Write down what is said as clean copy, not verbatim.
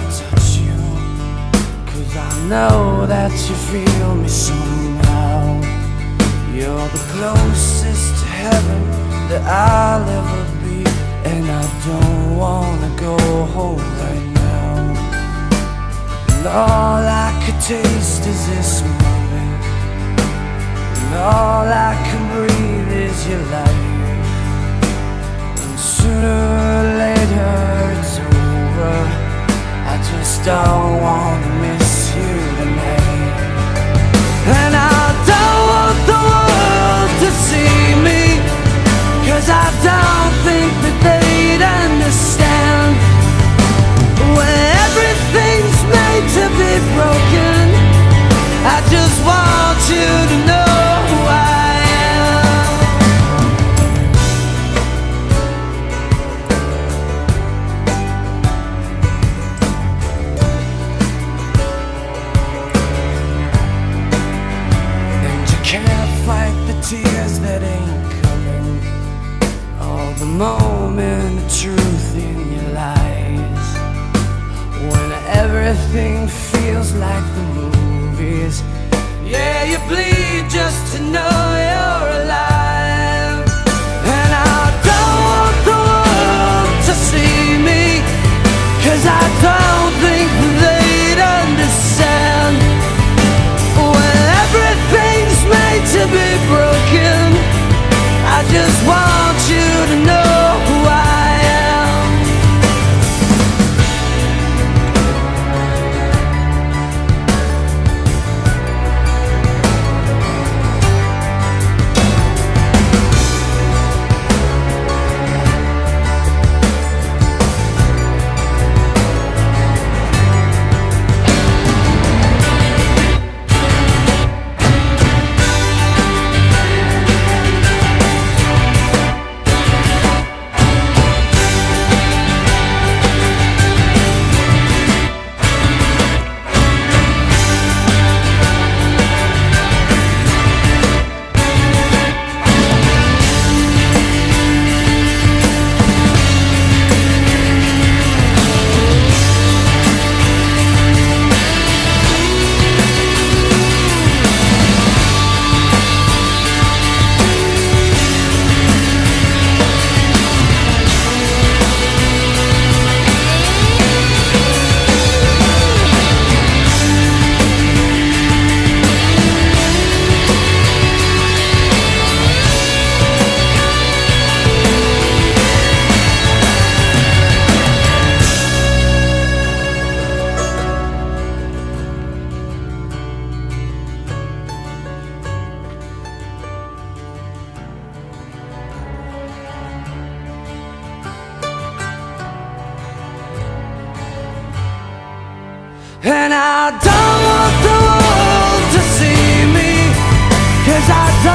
to touch you, 'cause I know that you feel me somehow. You're the closest to heaven that I'll ever be, and I don't wanna go home right now. And all I could taste is this moment, and all I can breathe is your life. And sooner or later it's over, I just don't wanna miss you tonight. And I don't want the world to see me, 'cause I don't think that they'd understand when everything's made to be broken. I just want you to know who I am. And you can't fight the tears that ain't coming, the moment of truth in your lies, when everything feels like the movies. Yeah, you bleed just to know you're alive. And I don't want the world to see me, 'cause I don't think they'd understand when everything's made to be broken. I just want you to know who I am. And I don't want the world to see me, 'cause I don't